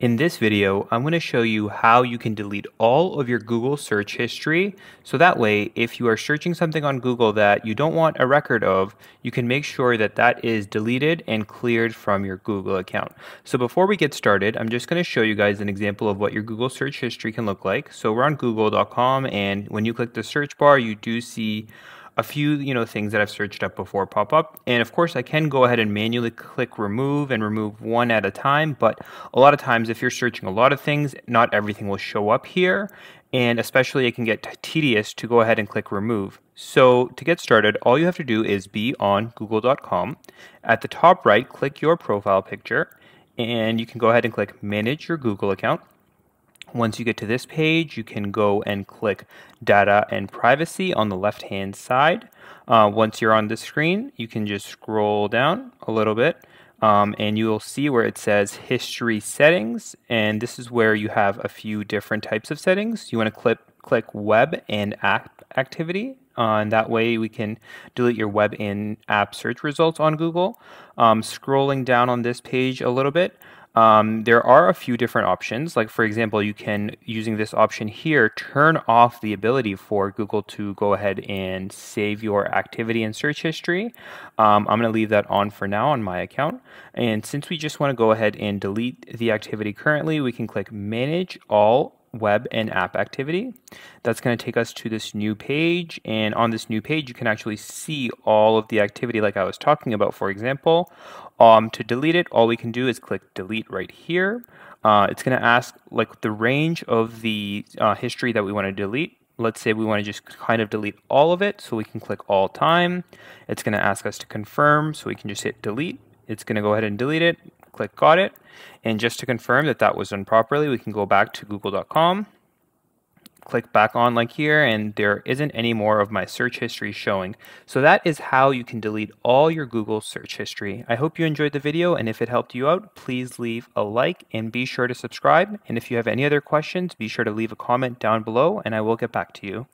In this video, I'm going to show you how you can delete all of your Google search history. So that way, if you are searching something on Google that you don't want a record of, you can make sure that that is deleted and cleared from your Google account. So before we get started, I'm just going to show you guys an example of what your Google search history can look like. So we're on google.com, and when you click the search bar, you do see a few things that I've searched up before pop up, and of course I can go ahead and manually click remove and remove one at a time, but a lot of times if you're searching a lot of things, not everything will show up here, and especially it can get tedious to go ahead and click remove. So to get started, all you have to do is be on google.com. At the top right, click your profile picture, and you can go ahead and click manage your Google account. Once you get to this page, you can go and click Data and Privacy on the left-hand side. Once you're on the screen, you can just scroll down a little bit, and you'll see where it says History Settings, and this is where you have a few different types of settings. You want to click Web and App Activity. And that way we can delete your web and app search results on Google. Scrolling down on this page a little bit, there are a few different options. Like for example, you can, using this option here, turn off the ability for Google to go ahead and save your activity and search history. I'm going to leave that on for now on my account. And since we just want to go ahead and delete the activity currently, we can click Manage All Web and App Activity. That's going to take us to this new page, and on this new page you can actually see all of the activity like I was talking about. For example, to delete it, all we can do is click delete right here. It's going to ask like the range of the history that we want to delete. Let's say we want to just kind of delete all of it, so we can click all time. It's going to ask us to confirm, so we can just hit delete. It's going to go ahead and delete it. Click got it, and just to confirm that that was done properly, we can go back to google.com, click back on like here, and there isn't any more of my search history showing. So that is how you can delete all your Google search history. I hope you enjoyed the video, and if it helped you out, please leave a like and be sure to subscribe, and if you have any other questions, be sure to leave a comment down below and I will get back to you.